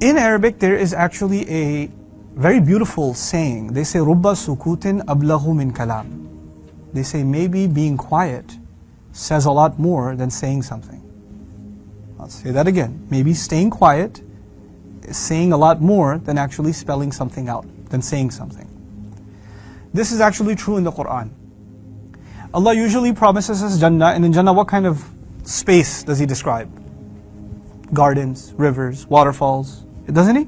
In Arabic, there is actually a very beautiful saying. They say, Rubba Sukutin ablaghu min Kalam. They say, maybe being quiet says a lot more than saying something. I'll say that again. Maybe staying quiet is saying a lot more than actually spelling something out, than saying something. This is actually true in the Quran. Allah usually promises us Jannah, and in Jannah, what kind of space does He describe? Gardens, rivers, waterfalls, doesn't He?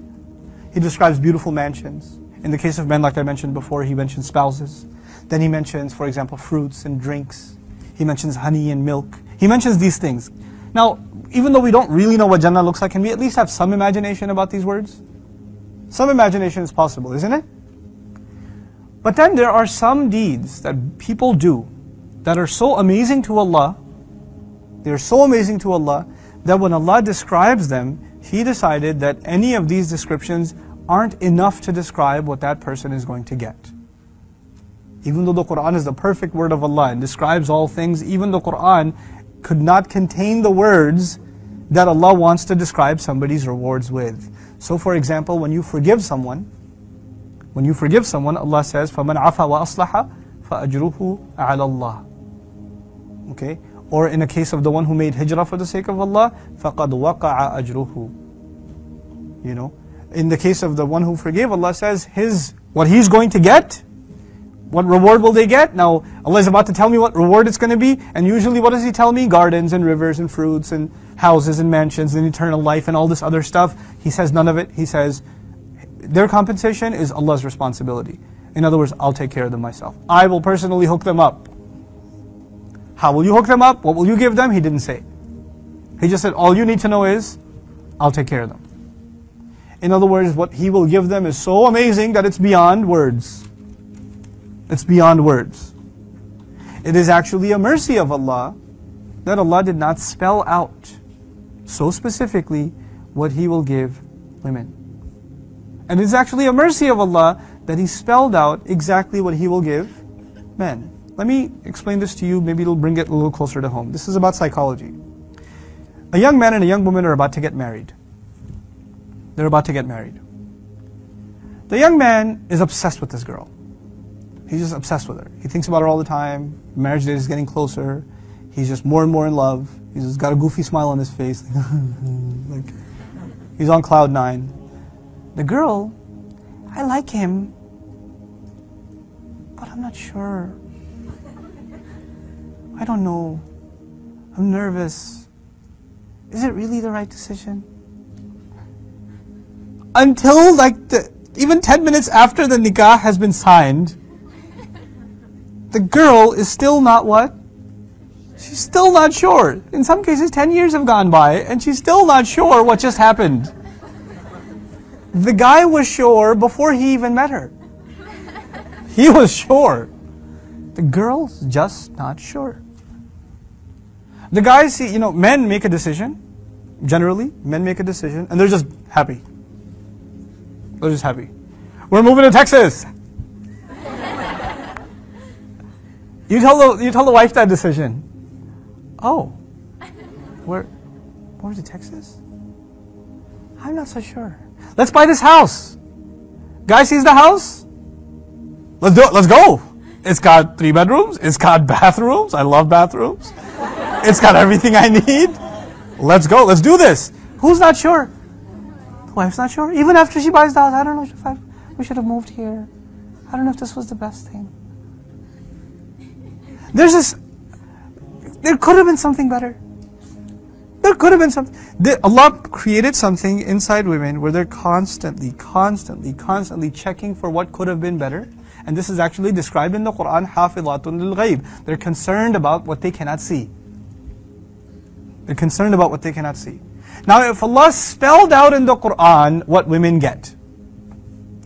He describes beautiful mansions. In the case of men, like I mentioned before, He mentions spouses. Then He mentions, for example, fruits and drinks. He mentions honey and milk. He mentions these things. Now, even though we don't really know what Jannah looks like, can we at least have some imagination about these words? Some imagination is possible, isn't it? But then there are some deeds that people do that are so amazing to Allah, they are so amazing to Allah, that when Allah describes them, He decided that any of these descriptions aren't enough to describe what that person is going to get. Even though the Quran is the perfect word of Allah and describes all things, even the Quran could not contain the words that Allah wants to describe somebody's rewards with. So for example, when you forgive someone, Allah says, "Famun 'afwa wa 'aslaha, fa ajruhu 'alal Allah." Okay? Or in the case of the one who made hijrah for the sake of Allah, فَقَدْ وَقَعَ أَجْرُهُ. You know, in the case of the one who forgave, Allah says what he's going to get, what reward will they get? Now, Allah is about to tell me what reward it's going to be, and usually what does He tell me? Gardens and rivers and fruits and houses and mansions and eternal life and all this other stuff. He says none of it. He says their compensation is Allah's responsibility. In other words, I'll take care of them myself. I will personally hook them up. How will you hook them up? What will you give them? He didn't say. He just said, all you need to know is, I'll take care of them. In other words, what He will give them is so amazing that it's beyond words. It's beyond words. It is actually a mercy of Allah that Allah did not spell out so specifically what He will give women. And it's actually a mercy of Allah that He spelled out exactly what He will give men. Let me explain this to you, maybe it'll bring it a little closer to home. This is about psychology. A young man and a young woman are about to get married. They're about to get married. The young man is obsessed with this girl. He's just obsessed with her. He thinks about her all the time. Marriage day is getting closer. He's just more and more in love. He's just got a goofy smile on his face. Like, he's on cloud nine. The girl, I like him, but I'm not sure. I don't know. I'm nervous. Is it really the right decision? Until like even 10 minutes after the nikah has been signed, the girl is still not what? She's still not sure. In some cases, 10 years have gone by and she's still not sure what just happened. The guy was sure before he even met her. He was sure. The girl's just not sure. The guys see, you know, men make a decision. Generally, men make a decision and they're just happy. They're just happy. We're moving to Texas. You tell the wife that decision. Oh, where's it, Texas? I'm not so sure. Let's buy this house. Guy sees the house. Let's do it. Let's go. It's got 3 bedrooms, it's got bathrooms, I love bathrooms. It's got everything I need. Let's go, let's do this. Who's not sure? The wife's not sure. Even after she buys the house, I don't know if we should have moved here. I don't know if this was the best thing. There could have been something better. There could have been something. Allah created something inside women where they're constantly checking for what could have been better. And this is actually described in the Quran, حَافِظَاتٌ لِلْغَيْبِ. They're concerned about what they cannot see. They're concerned about what they cannot see. Now, if Allah spelled out in the Quran what women get,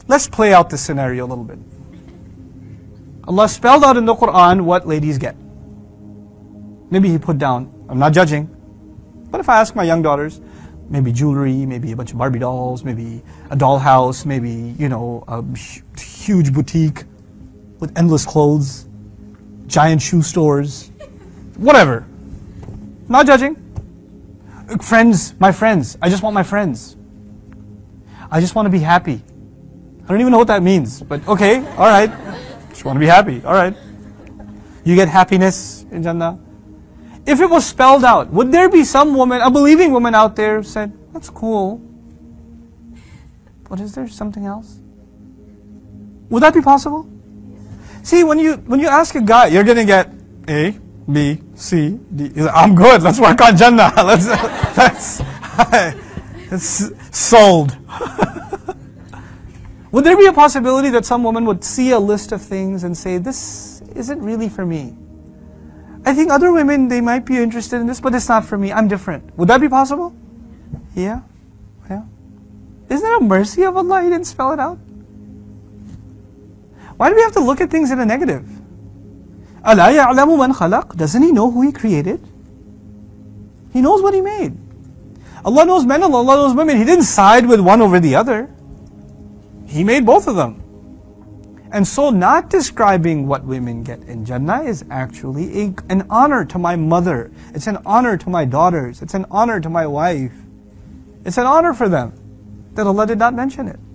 let's play out this scenario a little bit. Allah spelled out in the Quran what ladies get. Maybe He put down, I'm not judging, but if I ask my young daughters, maybe jewelry, maybe a bunch of Barbie dolls, maybe a dollhouse, maybe, you know, a huge boutique with endless clothes, giant shoe stores, whatever. Not judging. Friends, my friends. I just want my friends. I just want to be happy. I don't even know what that means, but okay, all right. Just want to be happy, all right. You get happiness in Jannah. If it was spelled out, would there be some woman, a believing woman out there said, that's cool, but is there something else? Would that be possible? See, when you ask a guy, you're gonna get A, B, C, D. He's like, I'm good. Let's work on Jannah. It's sold. Would there be a possibility that some woman would see a list of things and say, this isn't really for me? I think other women, they might be interested in this, but it's not for me. I'm different. Would that be possible? Yeah. Yeah. Isn't it a mercy of Allah He didn't spell it out? Why do we have to look at things in a negative? Allah ya'lamu man khalaq. Doesn't He know who He created? He knows what He made. Allah knows men, Allah knows women. He didn't side with one over the other. He made both of them. And so not describing what women get in Jannah is actually an honor to my mother. It's an honor to my daughters. It's an honor to my wife. It's an honor for them that Allah did not mention it.